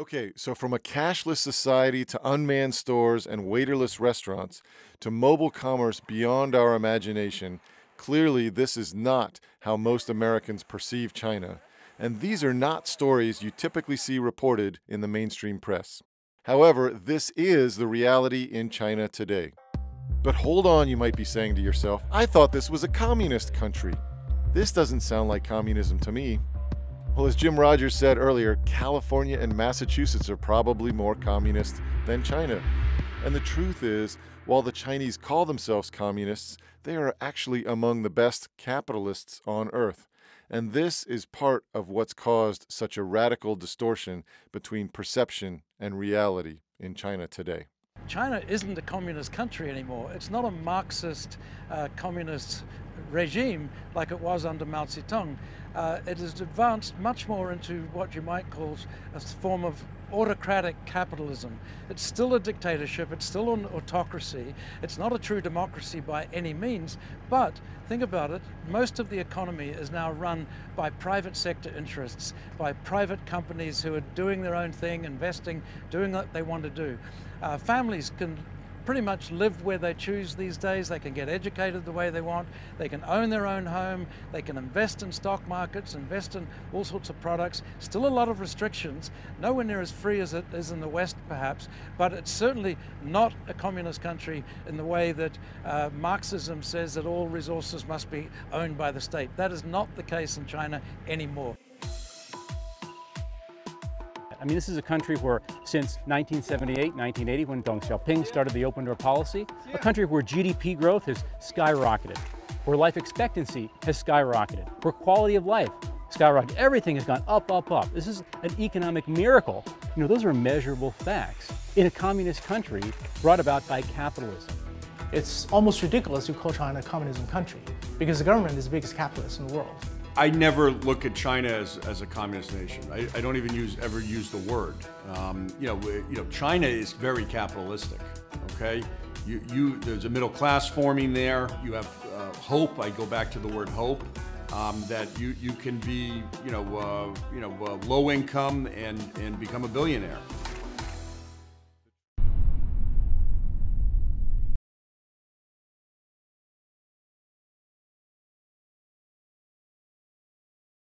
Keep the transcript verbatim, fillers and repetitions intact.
Okay, so from a cashless society to unmanned stores and waiterless restaurants to mobile commerce beyond our imagination, clearly this is not how most Americans perceive China. And these are not stories you typically see reported in the mainstream press. However, this is the reality in China today. But hold on, you might be saying to yourself, I thought this was a communist country. This doesn't sound like communism to me. Well, as Jim Rogers said earlier, California and Massachusetts are probably more communist than China. And the truth is, while the Chinese call themselves communists, they are actually among the best capitalists on earth. And this is part of what's caused such a radical distortion between perception and reality in China today. China isn't a communist country anymore. It's not a Marxist uh, communist regime like it was under Mao Zedong. Uh, it has advanced much more into what you might call a form of autocratic capitalism. It's still a dictatorship, it's still an autocracy, it's not a true democracy by any means, but think about it, most of the economy is now run by private sector interests, by private companies who are doing their own thing, investing, doing what they want to do. Uh, families can pretty much live where they choose these days. They can get educated the way they want. They can own their own home. They can invest in stock markets, invest in all sorts of products. Still a lot of restrictions. Nowhere near as free as it is in the West, perhaps, but it's certainly not a communist country in the way that uh, Marxism says that all resources must be owned by the state. That is not the case in China anymore. I mean, this is a country where since nineteen seventy-eight, nineteen eighty, when Deng Xiaoping started the open door policy, a country where G D P growth has skyrocketed, where life expectancy has skyrocketed, where quality of life skyrocketed. Everything has gone up, up, up. This is an economic miracle. You know, those are measurable facts in a communist country brought about by capitalism. It's almost ridiculous to call China a communism country because the government is the biggest capitalist in the world. I never look at China as, as a communist nation. I, I don't even use ever use the word. Um, you know, you know, China is very capitalistic. Okay, you, you there's a middle class forming there. You have uh, hope. I go back to the word hope. Um, that you you can be you know uh, you know uh, low income and and become a billionaire.